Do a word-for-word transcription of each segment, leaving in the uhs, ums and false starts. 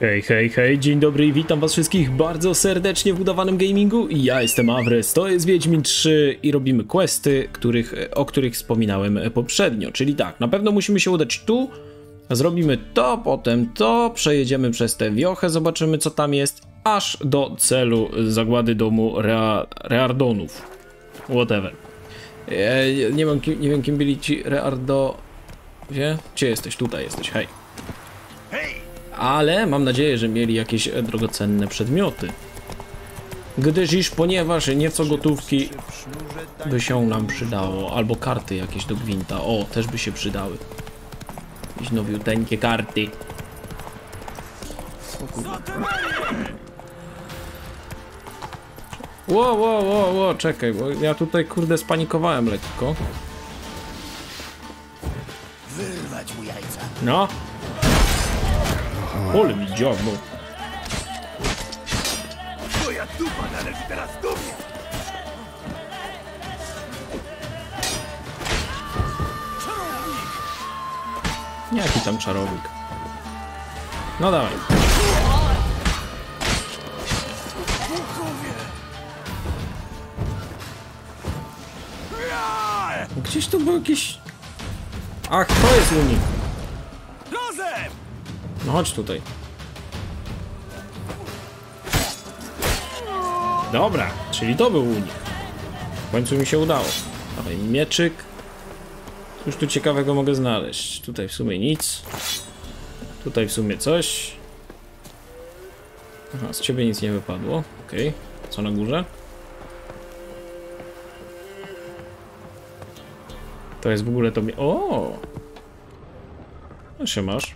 Hej, hej, hej, dzień dobry i witam was wszystkich bardzo serdecznie w Udawanym Gamingu. Ja jestem Avres, to jest Wiedźmin trzy i robimy questy, których, o których wspominałem poprzednio. Czyli tak, na pewno musimy się udać tu, zrobimy to, potem to, przejedziemy przez tę wiochę, zobaczymy co tam jest, aż do celu zagłady domu Rea, Reardonów. Whatever. E, nie, mam, nie wiem kim byli ci Reardo... Wie? Gdzie jesteś? Tutaj jesteś, hej. Ale mam nadzieję, że mieli jakieś drogocenne przedmioty, gdyż iż ponieważ nieco gotówki by się nam przydało, albo karty jakieś do gwinta, o, też by się przydały. Jakieś nowiuteńkie karty. Ło, ło, ło, ło, czekaj, bo ja tutaj kurde spanikowałem lekko. No. Ole mi dziabło. Twoja dupa należy teraz do mnie. Czarownik. Jaki tam czarownik? No dawaj. Gdzieś tu był jakiś... Ach, to jest unik. No chodź tutaj. Dobra, czyli to był unik. W końcu mi się udało. Dawaj mieczyk. Cóż tu ciekawego mogę znaleźć? Tutaj w sumie nic. Tutaj w sumie coś. Aha, z ciebie nic nie wypadło. Okej, okay. Co na górze? To jest w ogóle to mi... O! No się masz.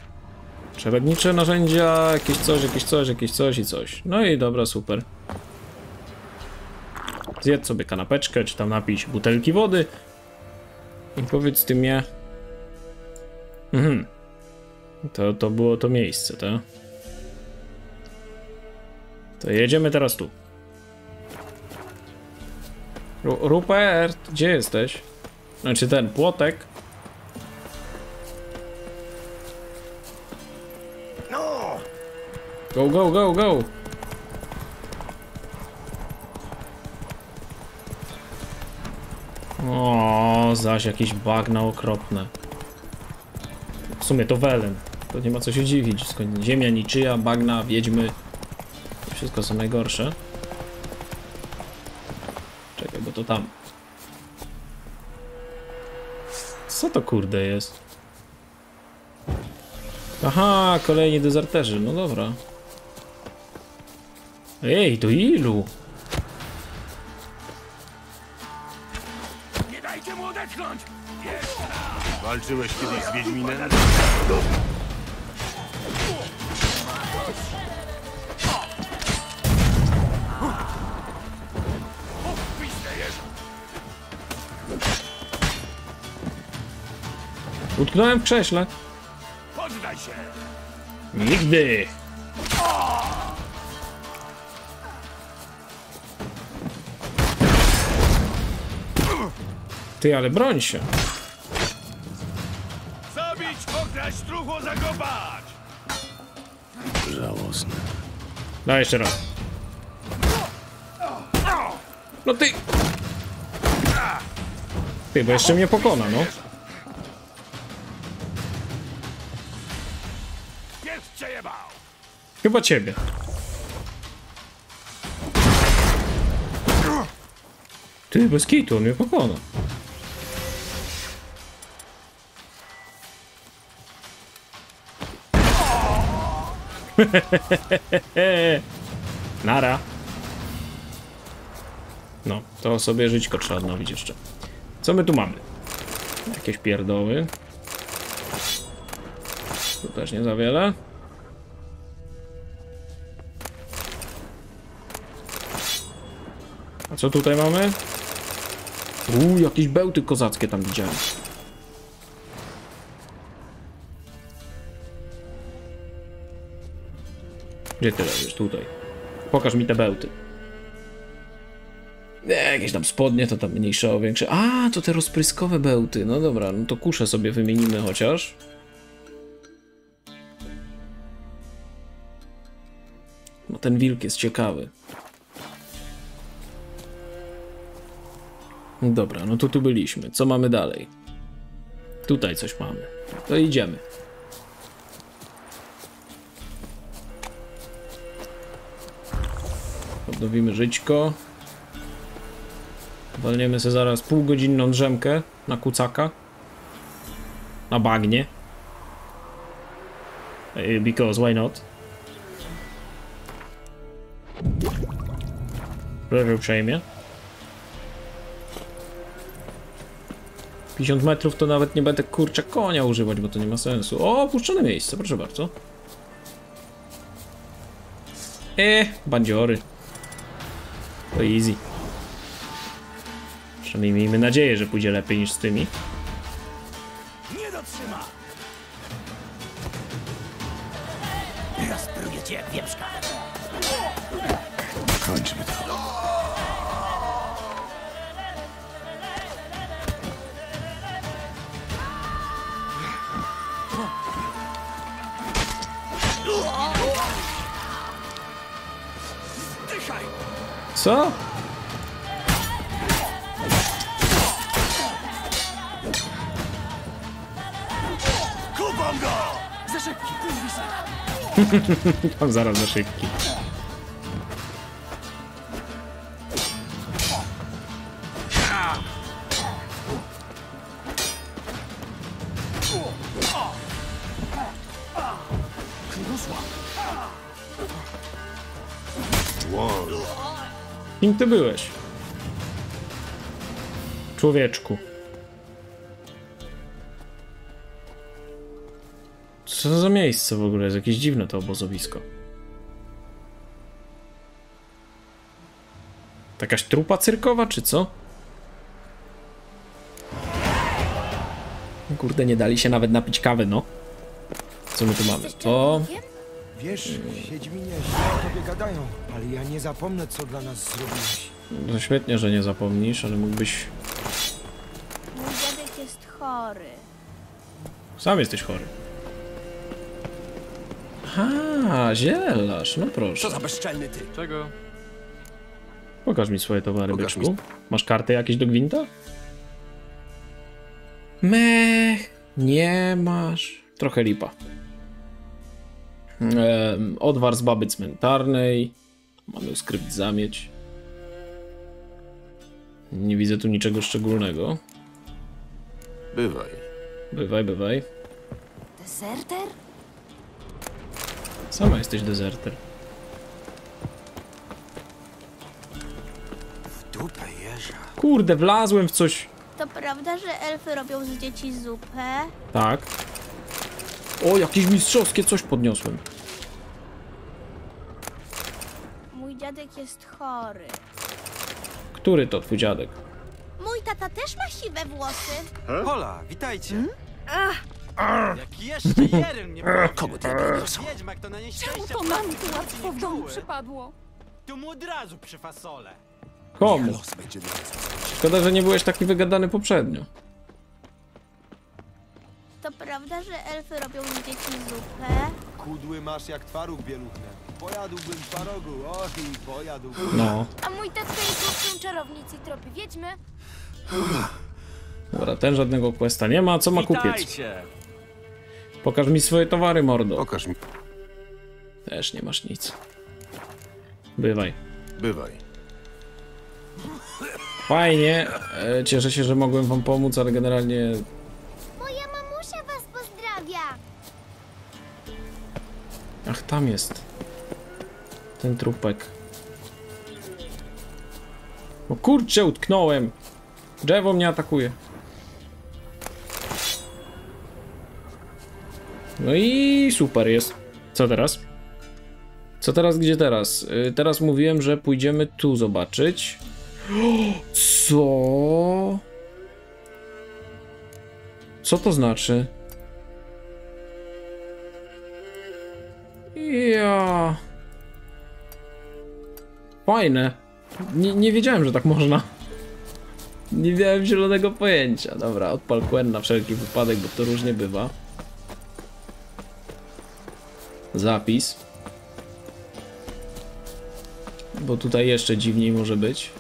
Przerodnicze narzędzia, jakieś coś, jakieś coś, jakieś coś i coś. No i dobra, super. Zjedz sobie kanapeczkę, czy tam napić butelki wody. I powiedz ty mnie... Mhm. To, to było to miejsce, tak? To jedziemy teraz tu. Ru Rupert, gdzie jesteś? Znaczy ten płotek. Go, go, go, go! O, zaś jakieś bagna okropne. W sumie to welen. To nie ma co się dziwić. Ziemia niczyja, bagna, wiedźmy. To wszystko są najgorsze. Czekaj, bo to tam. Co to kurde jest? Aha, kolejni dezerterzy. No dobra. Ej, do ilu? Nie dajcie mu odetchnąć! Walczyłeś kiedyś z Wiedźminem? Utknąłem w krześle. Poddaj się! Nigdy! Ty, ale broń się. Zabić, okraść, truchło, zakopać! Żałosne. Daj jeszcze raz. No ty... Ty, bo jeszcze mnie pokona, no. Chyba ciebie. Ty, bez kitu, on mnie pokona. Nara. No, to sobie żyćko trzeba odnowić jeszcze. Co my tu mamy? Jakieś pierdoły. Tu też nie za wiele. A co tutaj mamy? Uuu, jakieś bełty kozackie tam widziałem. Gdzie ty leżysz? Tutaj. Pokaż mi te bełty. Nie, jakieś tam spodnie, to tam mniejsze, o większe. A, to te rozpryskowe bełty. No dobra, no to kuszę sobie wymienimy chociaż. No ten wilk jest ciekawy. Dobra, no to tu byliśmy. Co mamy dalej? Tutaj coś mamy. To idziemy. Odnowimy żyćko. Walniemy sobie zaraz półgodzinną drzemkę na kucaka. Na bagnie. Because why not? Proszę uprzejmie. pięćdziesiąt metrów to nawet nie będę kurczę konia używać, bo to nie ma sensu. O, opuszczone miejsce, proszę bardzo. Eee, bandziory. To easy. Przynajmniej miejmy nadzieję, że pójdzie lepiej niż z tymi. Nie dotrzyma. Rozpruję cię jak wieprzka. Kończmy to. Co? Kupam go! Za szybki, kurwa! Zaraz za szybki. Kim ty byłeś? Człowieczku. Co za miejsce w ogóle? Jest jakieś dziwne to obozowisko. Jakaś trupa cyrkowa, czy co? Kurde, nie dali się nawet napić kawy, no. Co my tu mamy? To... Wiesz, Wiedźminie, źle o tobie gadają, ale ja nie zapomnę, co dla nas zrobiłeś. No świetnie, że nie zapomnisz, ale mógłbyś... Mój dziadek jest chory. Sam jesteś chory. Aha, zielarz, no proszę. Co za bezczelny ty? Czego? Pokaż mi swoje towary, Pokaż byczku. Mi... Masz karty jakieś do gwinta? Mech, nie masz. Trochę lipa. Ehm, odwar z baby cmentarnej. Mamy skrypt zamieć. Nie widzę tu niczego szczególnego. Bywaj. Bywaj, bywaj. Deserter? Sama jesteś deserter. W dupę jeża. Kurde, wlazłem w coś. To prawda, że elfy robią z dzieci zupę? Tak. O, jakieś mistrzowskie coś podniosłem. Mój dziadek jest chory. Który to twój dziadek? Mój tata też ma siwe włosy. He? Hola, witajcie. Hmm? Ach. Ach. Jak jeszcze jeden nie komu ty podniosłem? Czemu to nam tu łatwo w domu przypadło? Tu mu od razu przy fasole. Komu? Szkoda, że nie byłeś taki wygadany poprzednio. To prawda, że elfy robią z dzieci zupę? Kudły masz jak twaróg bieluchne. Pojadłbym twarogu, och i pojadłbym. No. A mój tatka jest główną czarownicy tropi wiedźmy. Dobra, ten żadnego questa nie ma, co ma kupiec? Pokaż mi swoje towary, mordo. Pokaż mi. Też nie masz nic. Bywaj. Bywaj. Fajnie, cieszę się, że mogłem wam pomóc, ale generalnie... Ach, tam jest ten trupek. O kurczę, utknąłem. Drzewo mnie atakuje. No i super jest. Co teraz? Co teraz, gdzie teraz? Yy, teraz mówiłem, że pójdziemy tu zobaczyć. Co? Co to znaczy? Ja. Fajne. Nie, nie wiedziałem, że tak można. Nie miałem zielonego pojęcia. Dobra, odpal Quen na wszelki wypadek, bo to różnie bywa. Zapis. Bo tutaj jeszcze dziwniej może być.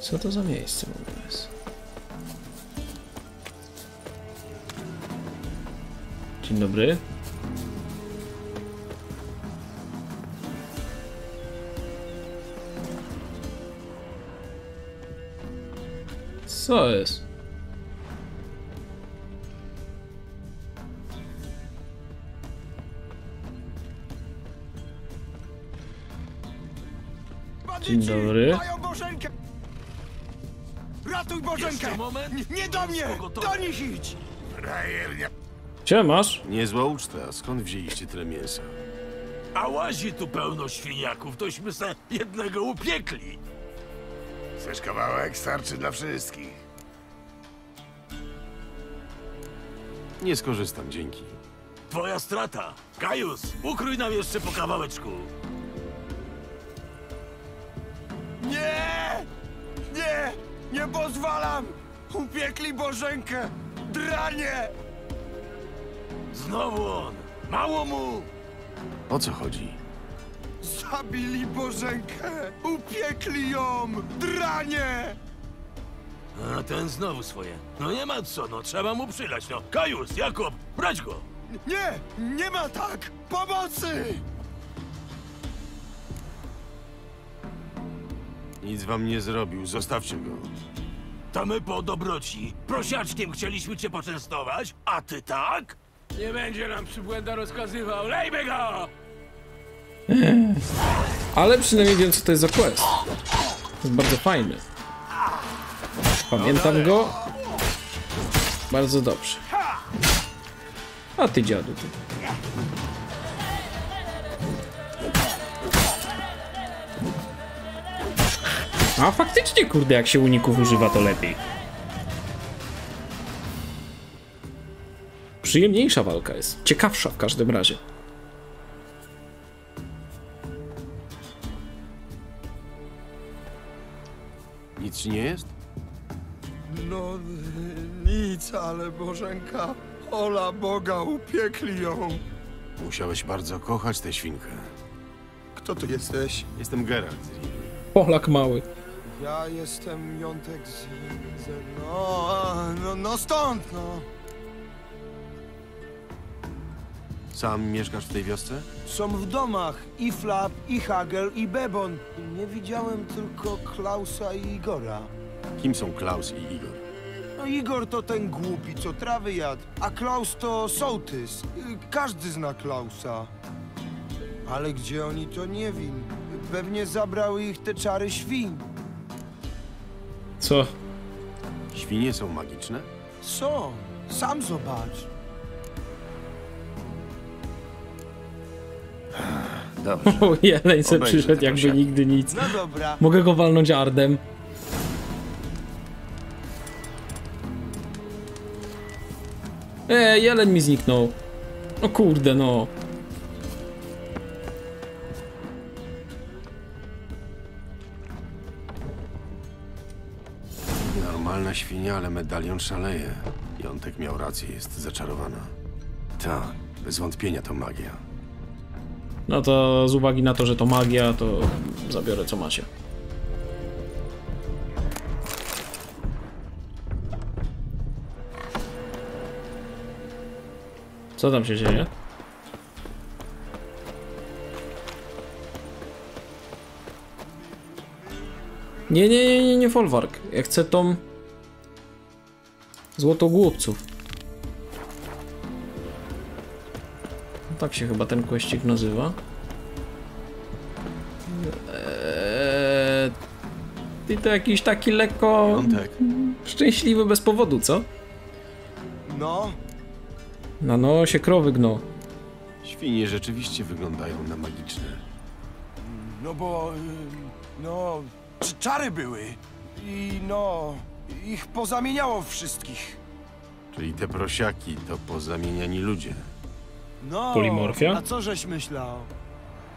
Co to za miejsce w ogóle jest? Dzień dobry. Co jest? Dzień dobry. Ratuj Bożenkę! Moment. Nie do mnie! Do nich idź! Gdzie masz? Niezła uczta, skąd wzięliście tyle mięsa? A łazi tu pełno świniaków, tośmy se jednego upiekli. Chcesz kawałek? Starczy dla wszystkich. Nie skorzystam, dzięki. Twoja strata. Gajus, ukrój nam jeszcze po kawałeczku. Nie! Nie! Nie pozwalam! Upiekli Bożenkę! Dranie! Znowu on! Mało mu! O co chodzi? Zabili Bożenkę! Upiekli ją! Dranie! A ten znowu swoje. No nie ma co, no trzeba mu przylać, no. Kajus, Jakub, brać go! Nie! Nie ma tak! Pomocy! Nic wam nie zrobił, zostawcie go. To my po dobroci. Prosiaczkiem chcieliśmy cię poczęstować, a ty tak? Nie będzie nam przybłęda rozkazywał, lejmy go! Ale przynajmniej wiem, co to jest za quest. To jest bardzo fajny. Pamiętam go. Bardzo dobrze. A ty dziadu ty. A faktycznie, kurde, jak się uników używa, to lepiej. Przyjemniejsza walka jest. Ciekawsza w każdym razie. Nic ci nie jest? No nic, ale Bożenka, ola Boga, upiekli ją. Musiałeś bardzo kochać tę świnkę. Kto ty jesteś? Jestem Geralt. Polak mały. Ja jestem Jontek z... No, no, no stąd, no. Sam mieszkasz w tej wiosce? Są w domach i Flap, i Hagel, i Bebon. Nie widziałem tylko Klausa i Igora. Kim są Klaus i Igor? No Igor to ten głupi, co trawy jadł, a Klaus to sołtys. Każdy zna Klausa. Ale gdzie oni, to nie wiem. Pewnie zabrały ich te czary świn. Co? Świnie są magiczne? Są. Sam zobacz. Dobrze. O, jeleń se przyszedł jakby się. Nigdy nic. No dobra. Mogę go walnąć ardem. E, jeleń mi zniknął. O kurde, no. Normalna świnia, ale medalion szaleje. Jontek miał rację, jest zaczarowana. Tak, bez wątpienia to magia. No to z uwagi na to, że to magia, to zabiorę co macie. Co tam się dzieje? Nie, nie, nie, nie, nie, folwark. Ja chcę tą... złotogłupców. Tak się chyba ten kłeścik nazywa. Eee... Ty to jakiś taki lekko... Piątek. Szczęśliwy bez powodu, co? No. Na nosie krowy gno. Świnie rzeczywiście wyglądają na magiczne. No bo... no... czary były. I no... ich pozamieniało wszystkich. Czyli te prosiaki to pozamieniani ludzie. No, polimorfia? A co żeś myślał?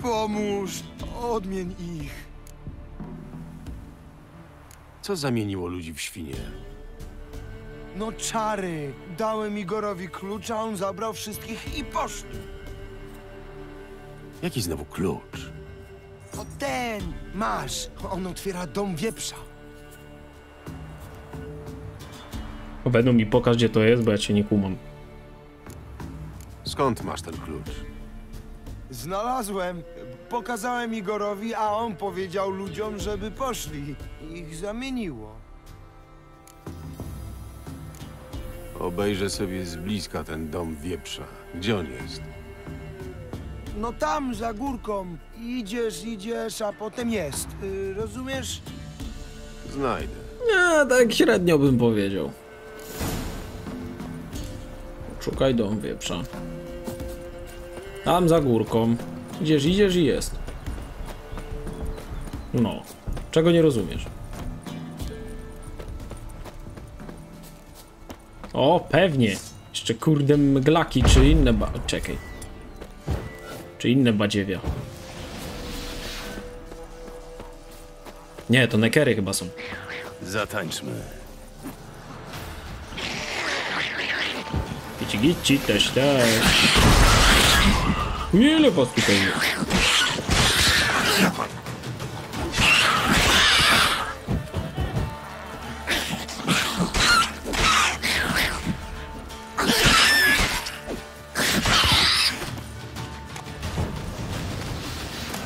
Pomóż, odmień ich. Co zamieniło ludzi w świnie? No czary. Dałem Igorowi klucza, on zabrał wszystkich i poszli. Jaki znowu klucz? O ten! Masz! On otwiera dom wieprza. Obejdą mi, pokaż gdzie to jest, bo ja cię nie kumam. Skąd masz ten klucz? Znalazłem. Pokazałem Igorowi, a on powiedział ludziom, żeby poszli. Ich zamieniło. Obejrzę sobie z bliska ten dom wieprza. Gdzie on jest? No tam, za górką. Idziesz, idziesz, a potem jest. Yy, rozumiesz? Znajdę. Nie, tak średnio bym powiedział. Szukaj dom wieprza. Tam za górką. Idziesz, idziesz i jest. No. Czego nie rozumiesz? O, pewnie. Jeszcze kurde mglaki, czy inne ba... Czekaj. Czy inne badziewia. Nie, to nekery chyba są. Zatańczmy. Gici, gici, też, też. Ile was tutaj jest?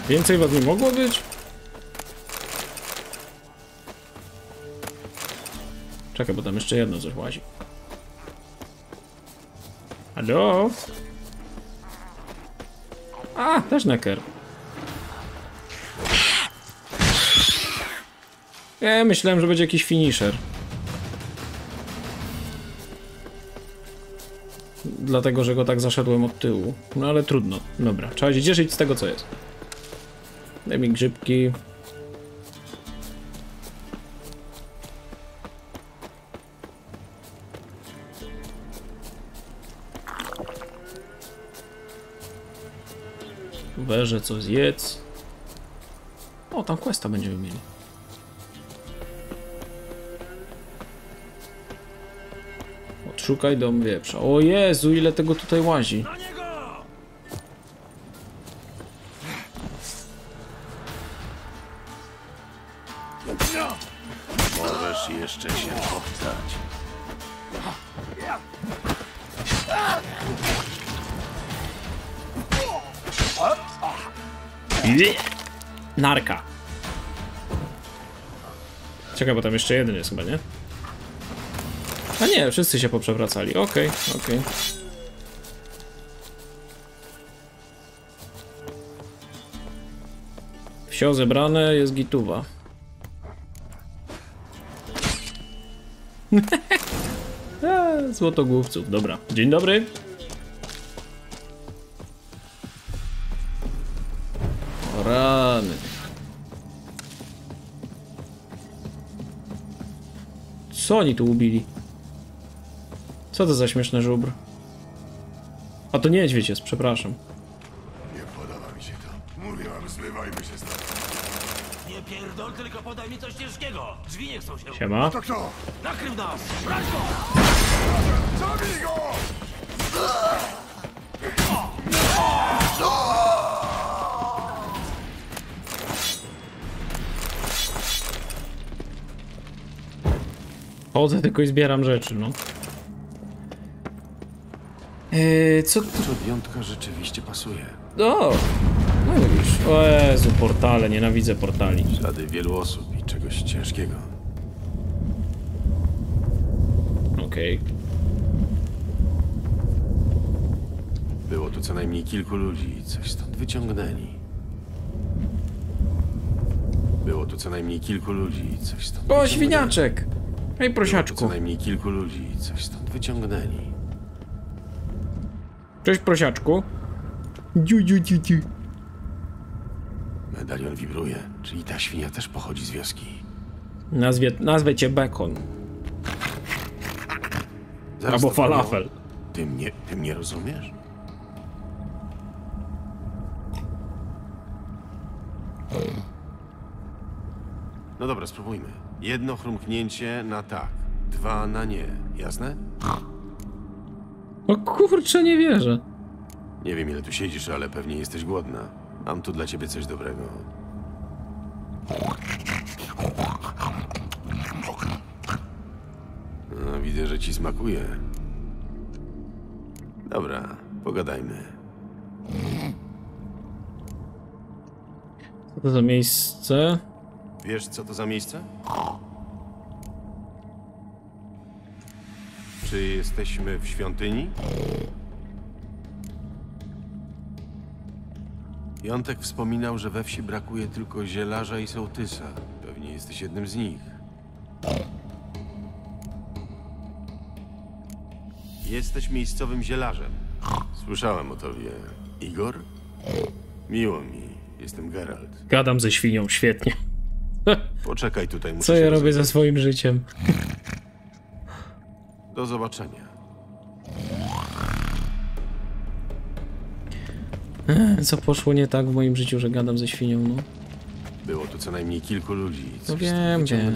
Więcej was nie mogło być? Czekaj, bo tam jeszcze jedno coś łazi. Halo? A, też neker. Ja myślałem, że będzie jakiś finisher. Dlatego, że go tak zaszedłem od tyłu. No ale trudno. Dobra, trzeba się cieszyć z tego, co jest. Daj mi grzybki. Weże co zjedz. O, tam questa będziemy mieli. Odszukaj dom wieprza. O Jezu, ile tego tutaj łazi. Możesz jeszcze się powstać. Narka. Czekaj, bo tam jeszcze jeden jest chyba, nie? A nie, wszyscy się poprzewracali. Okej, okay, okej. Okay. Wsio zebrane, jest gituwa. Złotogłówców, dobra. Dzień dobry. Rany. Co oni tu ubili? Co to za śmieszne żubr? A to niedźwiedź jest, przepraszam. Nie podoba mi się to. Mówiłam, zmywajmy się stąd. Nie pierdol, tylko podaj mi coś ciężkiego. Drzwi nie chcą się. Siema. To kto? Nakrył nas! Brać go! Zabij go! Chodzę tylko i zbieram rzeczy, no. Eee, co tu? Czowiątka rzeczywiście pasuje. O! No widzisz. O Jezu, portale, nienawidzę portali. Ślady wielu osób i czegoś ciężkiego. Okej. Okay. Było tu co najmniej kilku ludzi i coś stąd wyciągnęli. Było tu co najmniej kilku ludzi i coś stąd. O, świniaczek! Ej, prosiaczku. Co najmniej kilku ludzi i coś stąd wyciągnęli. Cześć, prosiaczku. Dziu, dziu, dziu, dziu. Medalion wibruje, czyli ta świnia też pochodzi z wioski. Nazwie, nazwę cię Bekon. Albo falafel. Ty mnie, ty mnie rozumiesz? No dobra, spróbujmy. Jedno chrumknięcie na tak, dwa na nie, jasne? O kurczę, nie wierzę. Nie wiem ile tu siedzisz, ale pewnie jesteś głodna. Mam tu dla ciebie coś dobrego. No, widzę, że ci smakuje. Dobra, pogadajmy. Co to za miejsce? Wiesz, co to za miejsce? Czy jesteśmy w świątyni? Jontek wspominał, że we wsi brakuje tylko zielarza i sołtysa. Pewnie jesteś jednym z nich. Jesteś miejscowym zielarzem. Słyszałem o tobie. Igor? Miło mi. Jestem Geralt. Gadam ze świnią, świetnie. Poczekaj tutaj, muszę. Co ja robię ze swoim życiem? Do zobaczenia. Co poszło nie tak w moim życiu, że gadam ze świnią, no? Było tu co najmniej kilku ludzi. No wiem, wiem.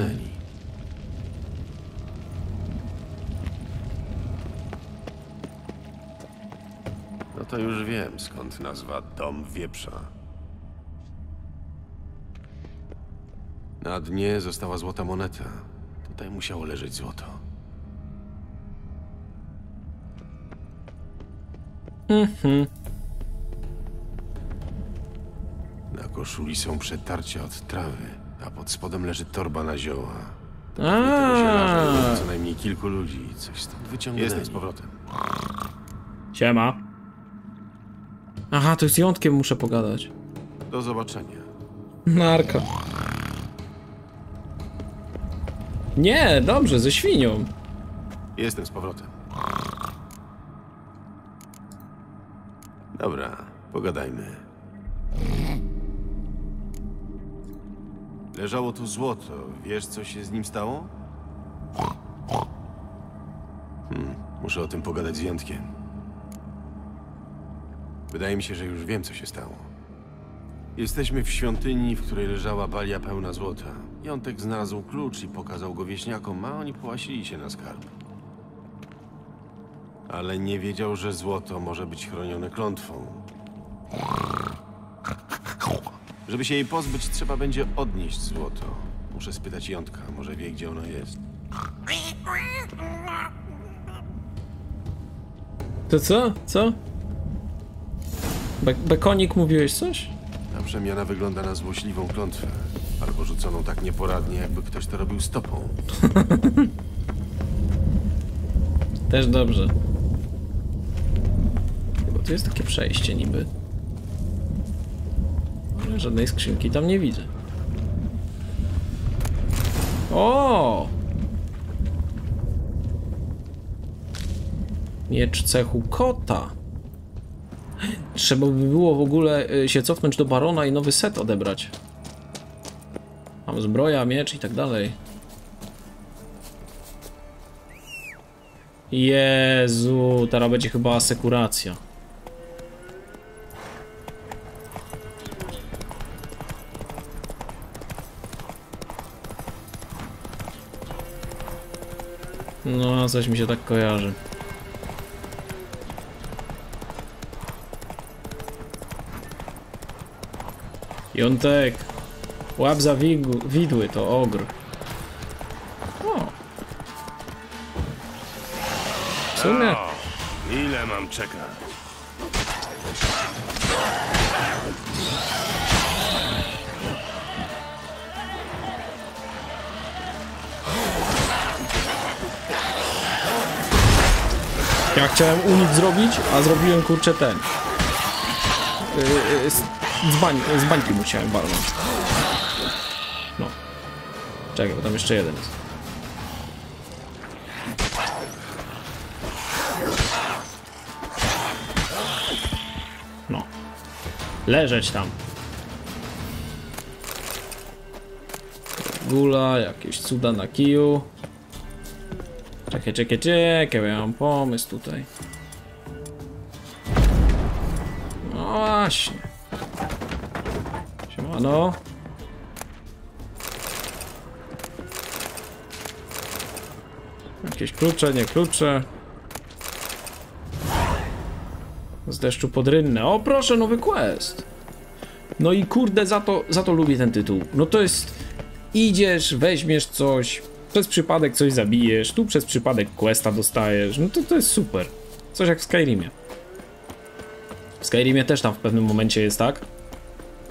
No to już wiem, skąd nazwa Dom Wieprza. Na dnie została złota moneta. Tutaj musiało leżeć złoto. Mhm. Na koszuli są przetarcia od trawy, a pod spodem leży torba na zioła. Tam tego zielarza co najmniej kilku ludzi. Coś stąd wyciągnęli. Jestem z powrotem. Siema. Aha, to z Jontkiem muszę pogadać. Do zobaczenia. Narka. Nie, dobrze, ze świnią. Jestem z powrotem. Dobra, pogadajmy. Leżało tu złoto. Wiesz, co się z nim stało? Hmm, muszę o tym pogadać z Jontkiem. Wydaje mi się, że już wiem, co się stało. Jesteśmy w świątyni, w której leżała balia pełna złota. Jontek znalazł klucz i pokazał go wieśniakom, a oni połasili się na skarb. Ale nie wiedział, że złoto może być chronione klątwą. Żeby się jej pozbyć, trzeba będzie odnieść złoto. Muszę spytać Jontka, może wie, gdzie ono jest. To co? Co? Be Bekonik, mówiłeś coś? Ta przemiana wygląda na złośliwą klątwę. Albo rzuconą tak nieporadnie, jakby ktoś to robił stopą. Też dobrze. Bo tu jest takie przejście niby. Żadnej skrzynki tam nie widzę. O! Miecz cechu kota. Trzeba by było w ogóle się cofnąć do barona i nowy set odebrać. Mam zbroja, miecz i tak dalej. Jezu, teraz będzie chyba asekuracja. No, coś mi się tak kojarzy. Jontek, łap za widły, to ogr. O. W sumie. O, ile mam czekać? Ja chciałem unik zrobić, a zrobiłem kurczę ten. Yy, yy, z, z, bań, z bańki musiałem barnąć. No. Czekaj, bo tam jeszcze jeden jest. No. Leżeć tam. Gula, jakieś cuda na kiju. Czekaj, czekaj, czekaj, bo ja mam pomysł tutaj. No właśnie. Siemano. Jakieś klucze, nie klucze. Z deszczu podrynne. O proszę, nowy quest. No i kurde, za to, za to lubię ten tytuł. No to jest, idziesz, weźmiesz coś, przez przypadek coś zabijesz, tu przez przypadek questa dostajesz, no to to jest super. Coś jak w Skyrimie. W Skyrimie też tam w pewnym momencie jest tak,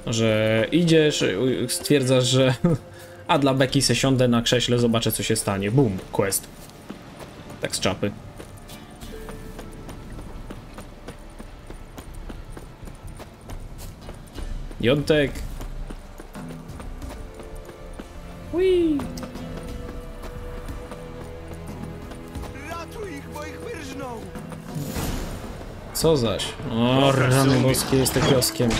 że idziesz, stwierdzasz, że a dla beki se siądę na krześle, zobaczę co się stanie. Bum, quest. Tak z czapy. Jontek. Ui. Ratuj ich, bo ich wyrżną. Co zaś? O, rany boskie, jest tak kioskiem.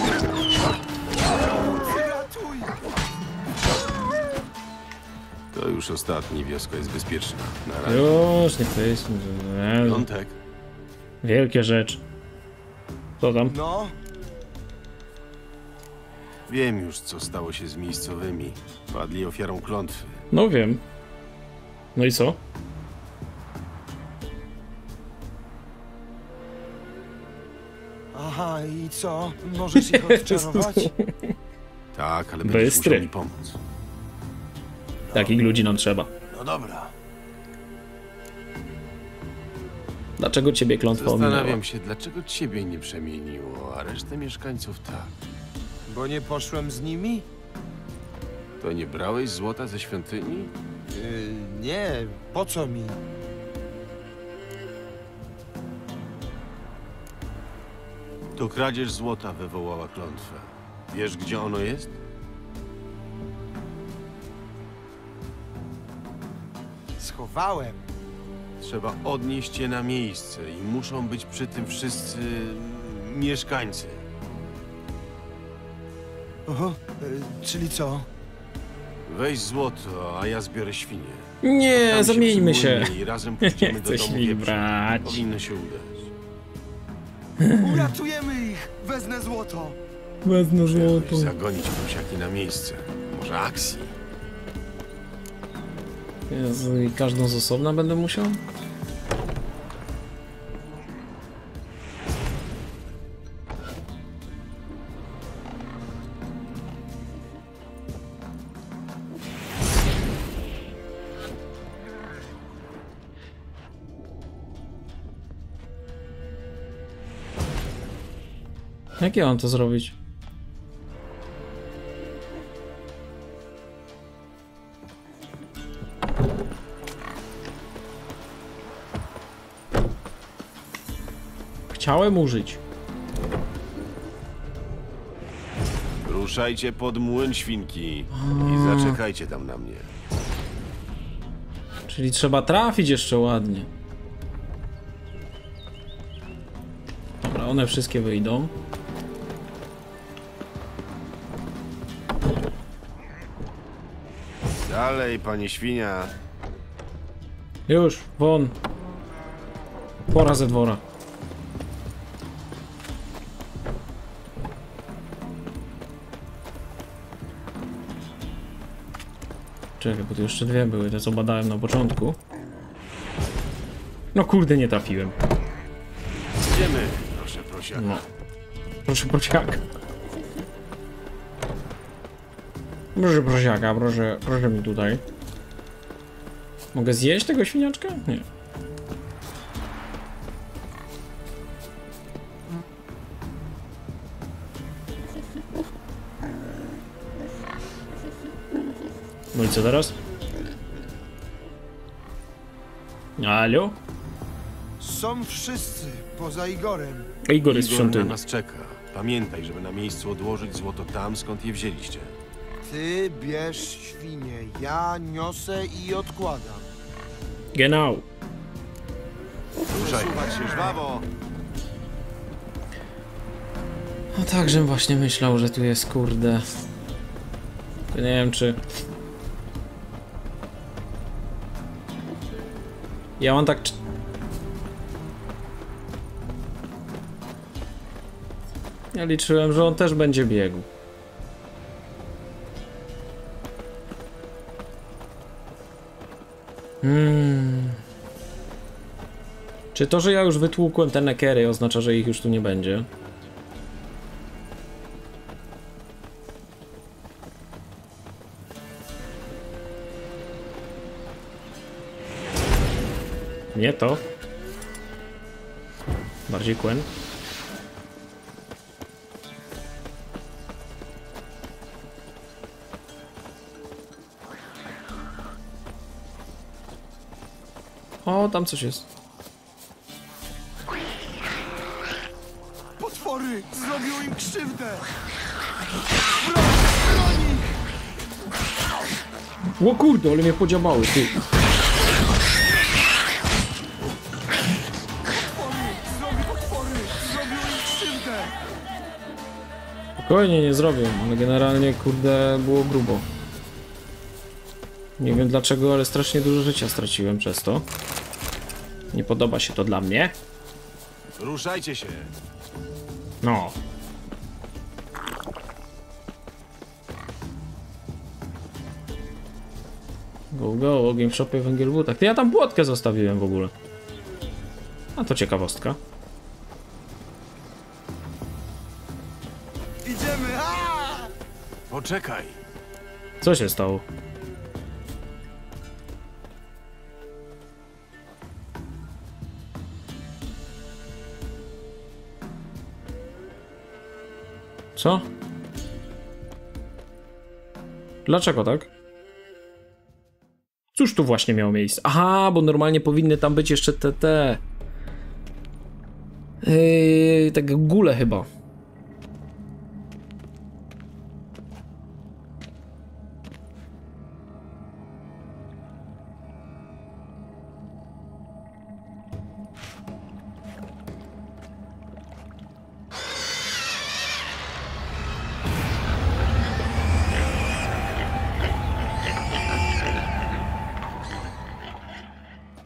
To już ostatni, wioska jest bezpieczna. Na razie. Już, nie powiedzmy, że... Jontek. Wielkie rzeczy. Co tam? No. Wiem już, co stało się z miejscowymi. Padli ofiarą klątwy. No wiem. No i co? Aha, i co? Możesz ich odczarować? Tak, ale będziesz musiał mi pomóc. No. Takich ludzi nam trzeba. No dobra. Dlaczego ciebie klątwa ominęła? Zastanawiam się, dlaczego ciebie nie przemieniło, a resztę mieszkańców tak. Bo nie poszłem z nimi? To nie brałeś złota ze świątyni? Yy, nie, po co mi? To kradzież złota wywołała klątwę. Wiesz, gdzie ono jest? Schowałem. Trzeba odnieść je na miejsce i muszą być przy tym wszyscy... mieszkańcy. Oho, e, czyli co? Weź złoto, a ja zbiorę świnie. Nie, Odkam zamienimy się. się. I razem pójdziemy do domu brać. Powinno się udać. Uratujemy ich! Wezmę złoto! Wezmę złoto. Zagonić prosiaki na miejsce. Może akcji? Jezu, i każdą z osobna będę musiał? Jak ja mam to zrobić? Chciałem użyć. Ruszajcie pod młyn świnki i zaczekajcie tam na mnie. Czyli trzeba trafić jeszcze ładnie. Dobra, one wszystkie wyjdą. Dalej, panie świnia. Już, won. Pora ze dwora. Czekaj, bo tu jeszcze dwie były, te co badałem na początku. No kurde, nie trafiłem. Idziemy, proszę prosiaka. No. Proszę prosiaka. Proszę prosiaka, proszę, proszę mi tutaj. Mogę zjeść tego świniaczka? Nie. No i co teraz? Alo? Są wszyscy, poza Igorem. Igor jest w świątyni. Na nas czeka. Pamiętaj, żeby na miejscu odłożyć złoto tam, skąd je wzięliście. Ty bierz świnie, ja niosę i odkładam. Genau. Przesuwać się żwawo. No tak, żem właśnie myślał, że tu jest kurde. Nie wiem czy... Ja mam tak... Ja liczyłem, że on też będzie biegł. Hmm. Czy to, że ja już wytłukłem te nekery, oznacza, że ich już tu nie będzie? Nie to. Bardziej Quen. O, tam coś jest. Potwory! Zrobił im krzywdę! O kurde, ale mnie podziabały, ty. Spokojnie, nie zrobię, ale generalnie kurde było grubo. Nie wiem dlaczego, ale strasznie dużo życia straciłem przez to. Nie podoba się to dla mnie. Ruszajcie się. No. Go, go, ogień w szopie w Engelwoodach. To ja tam płotkę zostawiłem w ogóle. A to ciekawostka. Idziemy! Aaa! Poczekaj. Co się stało? Co? Dlaczego tak? Cóż tu właśnie miało miejsce? Aha, bo normalnie powinny tam być jeszcze te... te... Yy, tak góle chyba.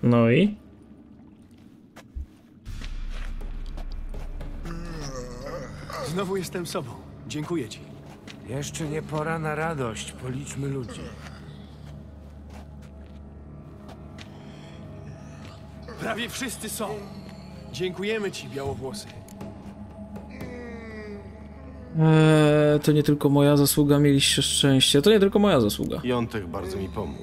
No i? Znowu jestem sobą. Dziękuję ci. Jeszcze nie pora na radość. Policzmy ludzi. Prawie wszyscy są. Dziękujemy ci, białowłosy. Eee, to nie tylko moja zasługa. Mieliście szczęście. To nie tylko moja zasługa. Jontek bardzo mi pomógł.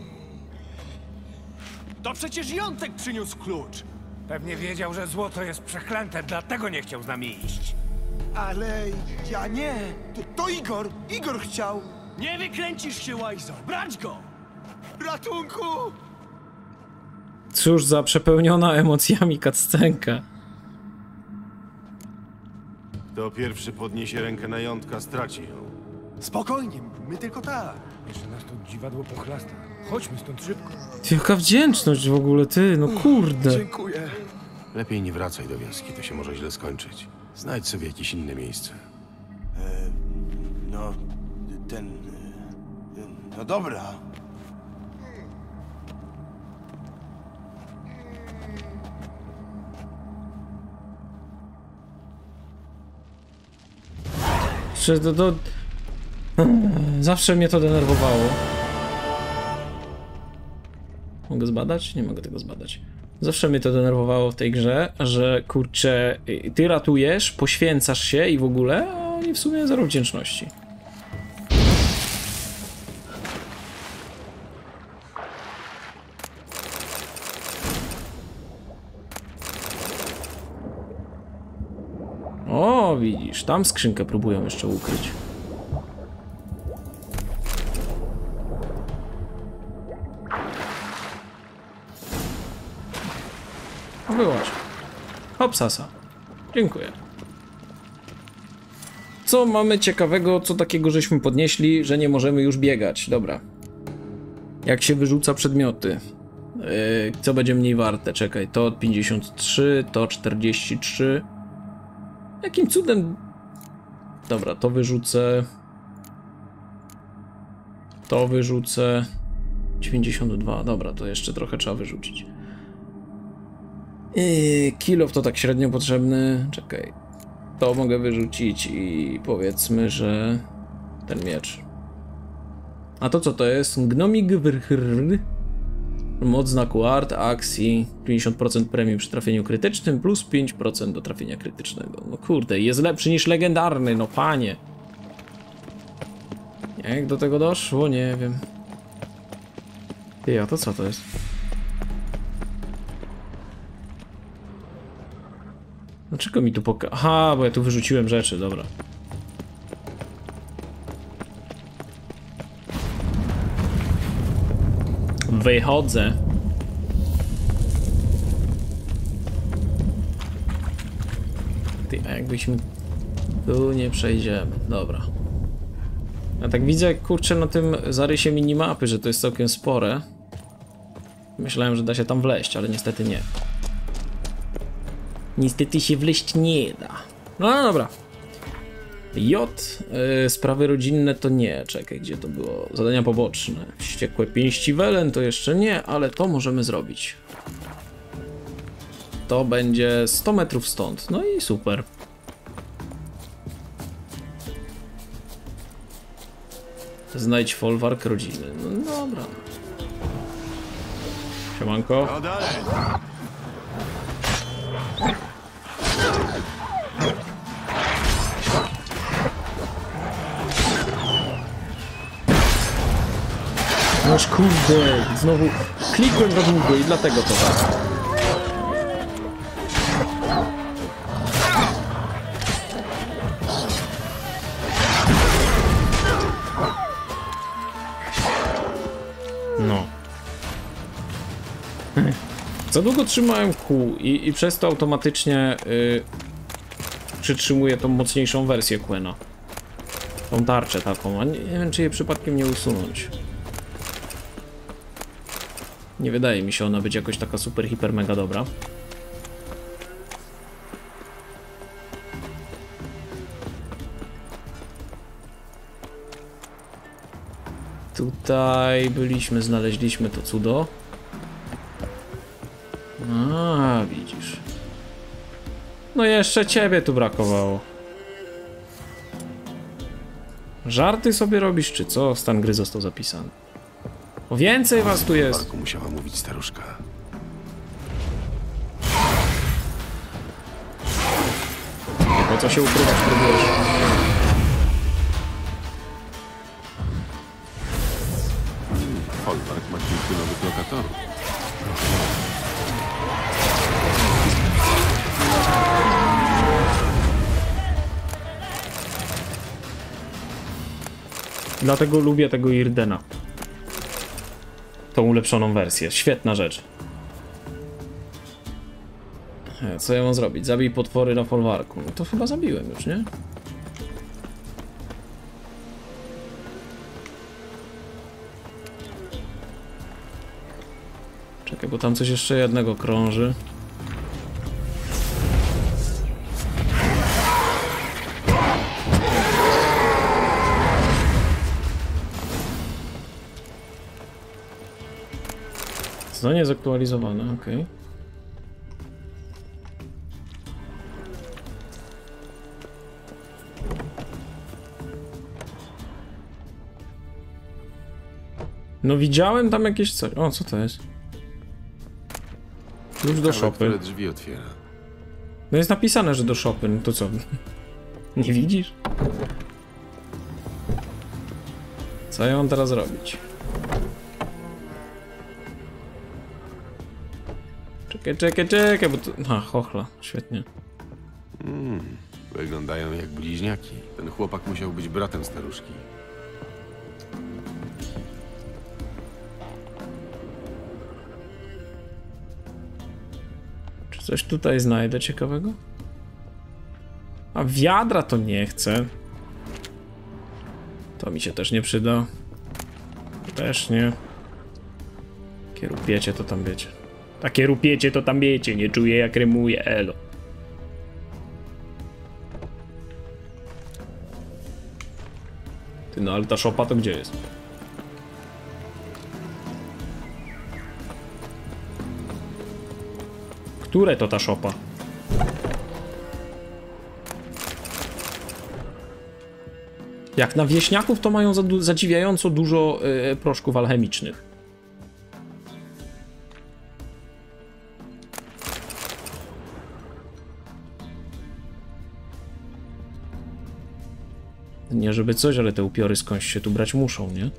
To przecież Jontek przyniósł klucz! Pewnie wiedział, że złoto jest przeklęte, dlatego nie chciał z nami iść. Ale ja nie! To, to Igor! Igor chciał! Nie wykręcisz się, łajzo! Brać go! Ratunku! Cóż za przepełniona emocjami kaccenka. Kto pierwszy podniesie rękę na Jontka, straci ją. Spokojnie, my tylko tak. Jeszcze nas to dziwadło pochlasta. Chodźmy stąd szybko. Jaka wdzięczność w ogóle, ty, no kurde. Dziękuję. Lepiej nie wracaj do wioski, to się może źle skończyć. Znajdź sobie jakieś inne miejsce. E, no, ten... No dobra. Czy to... to... Zawsze mnie to denerwowało. Mogę zbadać? Nie mogę tego zbadać. Zawsze mnie to denerwowało w tej grze, że kurczę, ty ratujesz, poświęcasz się i w ogóle, a oni w sumie zero wdzięczności. O, widzisz, tam skrzynkę próbują jeszcze ukryć. Wyłącz. Hopsasa. Dziękuję. Co mamy ciekawego, co takiego żeśmy podnieśli, że nie możemy już biegać? Dobra. Jak się wyrzuca przedmioty? Yy, co będzie mniej warte? Czekaj, to od pięćdziesiąt trzy, to czterdzieści trzy. Jakim cudem... Dobra, to wyrzucę... To wyrzucę... dziewięćdziesiąt dwa, dobra, to jeszcze trochę trzeba wyrzucić. I kilof to tak średnio potrzebny. Czekaj. To mogę wyrzucić i powiedzmy, że ten miecz. A to co to jest? Gnomig Wyrchrr. Moc znaku art, akcji. pięćdziesiąt procent premii przy trafieniu krytycznym plus pięć procent do trafienia krytycznego. No kurde, jest lepszy niż legendarny, no panie. Jak do tego doszło? Nie wiem. Ty, a to co to jest? Dlaczego mi tu poka... Aha, bo ja tu wyrzuciłem rzeczy, dobra. Wychodzę. Ty, a jakbyśmy... Tu nie przejdziemy, dobra. A tak widzę, kurczę, na tym zarysie minimapy, że to jest całkiem spore. Myślałem, że da się tam wleść, ale niestety nie. Niestety się wleść nie da. No dobra. J. Yy, sprawy rodzinne to nie. Czekaj, gdzie to było? Zadania poboczne. Wściekłe pięści Welen to jeszcze nie, ale to możemy zrobić. To będzie sto metrów stąd. No i super. Znajdź folwark rodziny. No dobra. Siemanko. Noż kurde, znowu klikłem za długo i dlatego to tak. No. Za długo trzymałem kół i, i przez to automatycznie yy, przytrzymuję tą mocniejszą wersję Quena. Tą tarczę taką, a nie, nie wiem, czy jej przypadkiem nie usunąć. Nie wydaje mi się ona być jakoś taka super, hiper, mega dobra. Tutaj byliśmy, znaleźliśmy to cudo. A, widzisz. No jeszcze ciebie tu brakowało. Żarty sobie robisz, czy co? Stan gry został zapisany. O, więcej was tu jest. Musiała mówić staruszka. Po co się ukrywać próbujesz? Folwark ma kilku nowych lokatorów. Dlatego lubię tego Yirdena. Tą ulepszoną wersję. Świetna rzecz. Co ja mam zrobić? Zabij potwory na folwarku. No to chyba zabiłem już, nie? Czekaj, bo tam coś jeszcze jednego krąży. No nie zaktualizowane, ok. No widziałem tam jakieś coś. O, co to jest? Klucz do szopy. Drzwi otwiera. No jest napisane, że do szopy. No to co? Nie widzisz? Co ja mam teraz robić? Czekaj, czekaj, czekaj, bo to... A, chochla, świetnie. Mm, wyglądają jak bliźniaki. Ten chłopak musiał być bratem staruszki. Czy coś tutaj znajdę ciekawego? A wiadra to nie chcę. To mi się też nie przyda. Też nie. Kierupiecie to tam wiecie. Takie rupiecie to tam wiecie, nie czuję jak rymuje, elo. Ty no, ale ta szopa to gdzie jest? Które to ta szopa? Jak na wieśniaków to mają zadziwiająco dużo yy, proszków alchemicznych. Nie żeby coś, ale te upiory skądś się tu brać muszą, nie?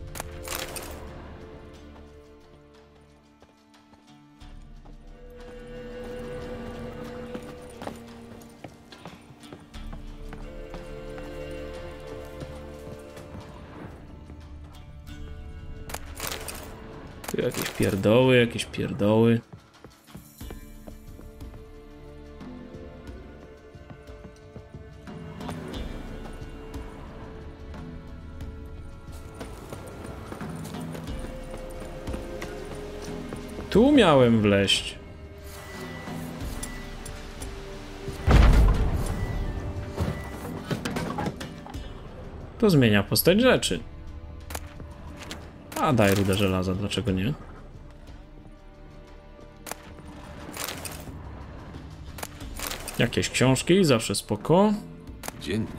Tu jakieś pierdoły, jakieś pierdoły. Tu miałem wleść. To zmienia postać rzeczy. A daj rudę żelaza, dlaczego nie? Jakieś książki, zawsze spoko. Dziennik,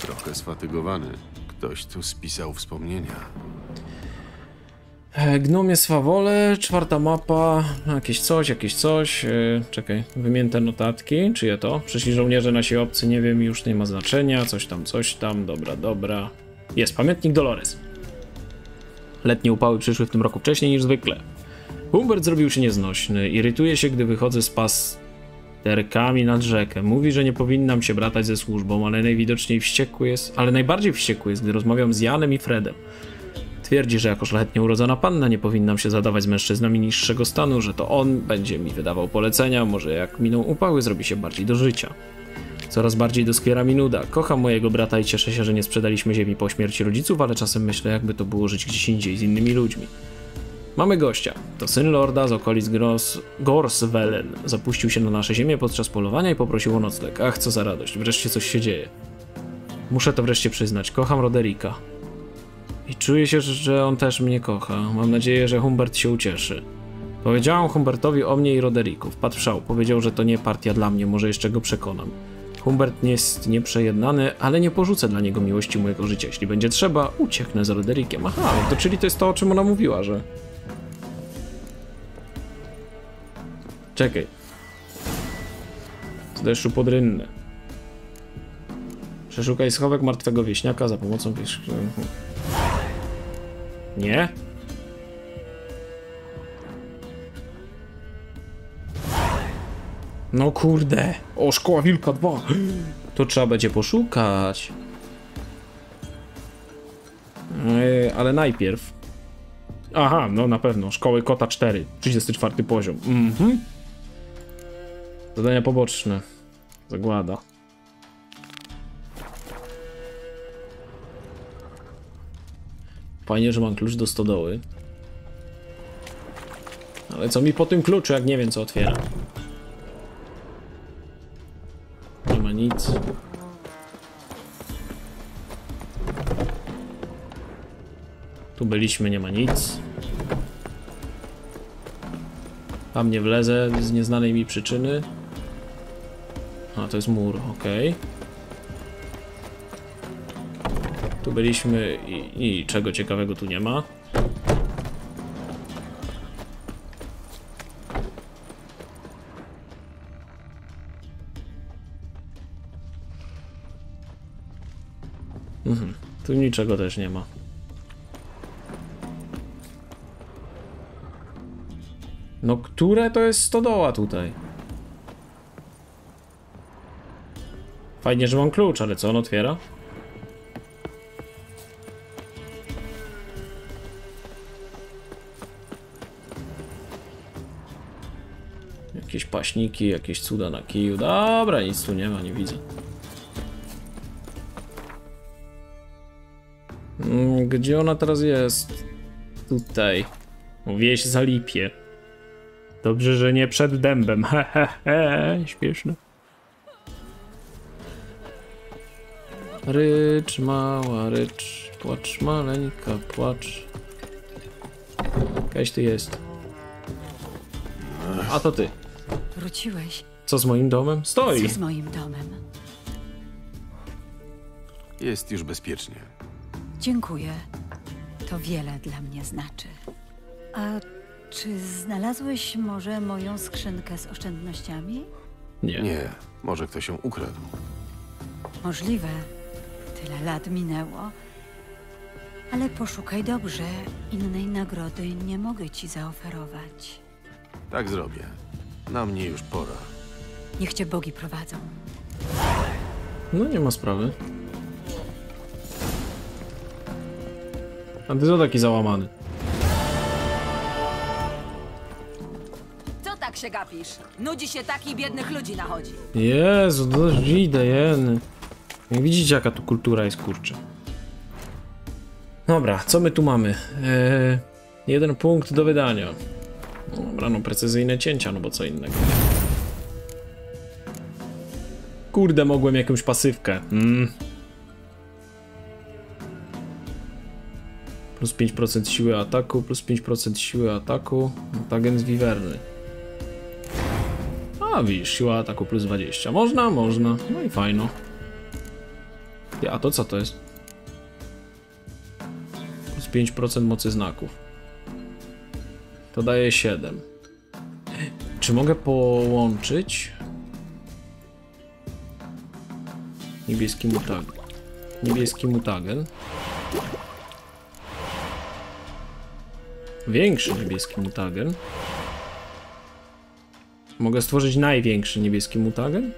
trochę sfatygowany. Ktoś tu spisał wspomnienia. Gnomie swawole, czwarta mapa, jakieś coś, jakieś coś. Yy, czekaj, wymięte notatki, czyje to? Przyszli żołnierze nasi obcy, nie wiem, już nie ma znaczenia, coś tam, coś tam, dobra, dobra. Jest, pamiętnik Dolores. Letnie upały przyszły w tym roku wcześniej niż zwykle. Humbert zrobił się nieznośny, irytuje się, gdy wychodzę z pasterkami nad rzekę. Mówi, że nie powinnam się bratać ze służbą, ale najwidoczniej wściekły jest, ale najbardziej wściekły jest, gdy rozmawiam z Janem i Fredem. Twierdzi, że jako szlachetnie urodzona panna nie powinnam się zadawać z mężczyznami niższego stanu, że to on będzie mi wydawał polecenia, może jak miną upały zrobi się bardziej do życia. Coraz bardziej doskwiera mi nuda. Kocham mojego brata i cieszę się, że nie sprzedaliśmy ziemi po śmierci rodziców, ale czasem myślę, jakby to było żyć gdzieś indziej z innymi ludźmi. Mamy gościa. To syn lorda z okolic Gros... Gorswellen. Zapuścił się na nasze ziemię podczas polowania i poprosił o nocleg. Ach, co za radość. Wreszcie coś się dzieje. Muszę to wreszcie przyznać. Kocham Roderika. I czuję się, że on też mnie kocha. Mam nadzieję, że Humbert się ucieszy. Powiedziałam Humbertowi o mnie i Roderiku. Wpadł w szał. Powiedział, że to nie partia dla mnie. Może jeszcze go przekonam. Humbert nie jest nieprzejednany, ale nie porzucę dla niego miłości mojego życia. Jeśli będzie trzeba, ucieknę z Roderikiem. Aha, to czyli to jest to, o czym ona mówiła, że... Czekaj. Z deszczu pod rynne. Przeszukaj schowek martwego wieśniaka za pomocą... Nie? No kurde. O, Szkoła Wilka dwa. To trzeba będzie poszukać. Yy, ale najpierw. Aha, no na pewno. Szkoły Kota cztery. trzydziesty czwarty poziom. Mhm. Zadania poboczne. Zagłada. Fajnie, że mam klucz do stodoły. Ale co mi po tym kluczu, jak nie wiem, co otwiera? Nie ma nic. Tu byliśmy, nie ma nic. Tam nie wlezę z nieznanej mi przyczyny. A, to jest mur, okej. Okay. Tu byliśmy i, i czego ciekawego tu nie ma. Mhm, tu niczego też nie ma. No, które to jest stodoła tutaj? Fajnie, że mam klucz, ale co on otwiera? Jakieś paśniki, jakieś cuda na kiju. Dobra, nic tu nie ma, nie widzę. Gdzie ona teraz jest? Tutaj. Wieś za lipie. Dobrze, że nie przed dębem. Hehehe, śmieszne. Rycz, mała rycz. Płacz, maleńka, płacz. Jakaś tu jest. A to ty. Wróciłeś. Co z moim domem? Stoi. Co z moim domem? Jest już bezpiecznie. Dziękuję. To wiele dla mnie znaczy. A czy znalazłeś może moją skrzynkę z oszczędnościami? Nie. Nie. Może ktoś ją ukradł. Możliwe. Tyle lat minęło. Ale poszukaj dobrze. Innej nagrody nie mogę ci zaoferować. Tak zrobię. Na mnie już pora. Niech cię bogi prowadzą. No nie ma sprawy. A ty co taki załamany? się gapisz? Nudzi się, takich biednych ludzi nachodzi. Jezu, dość idę, jeny. Jak widzicie, jaka tu kultura jest, kurczę. Dobra, co my tu mamy? Eee, jeden punkt do wydania. Dobra, no precyzyjne cięcia, no bo co innego. Kurde, mogłem jakąś pasywkę. Mm. Plus pięć procent siły ataku, plus pięć procent siły ataku. Mutagen z wiwerny. A widzisz, siła ataku plus dwadzieścia. Można? Można. No i fajno. Ty, a to co to jest? Plus pięć procent mocy znaków. To daje siedem. Czy mogę połączyć? Niebieski mutagen. Niebieski mutagen. Większy niebieski mutagen. Mogę stworzyć największy niebieski mutagen?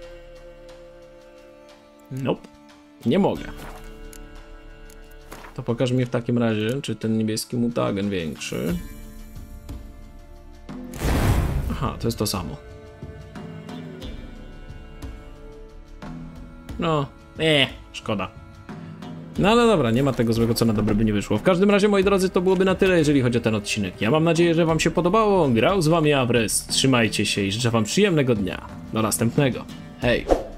Nope. Nie mogę. To pokaż mi w takim razie, czy ten niebieski mutagen większy. Aha, to jest to samo. No, nie, szkoda. No ale dobra, nie ma tego złego, co na dobre by nie wyszło. W każdym razie, moi drodzy, to byłoby na tyle, jeżeli chodzi o ten odcinek. Ja mam nadzieję, że wam się podobało. Grał z wami Awres. Trzymajcie się i życzę wam przyjemnego dnia. Do następnego. Hej!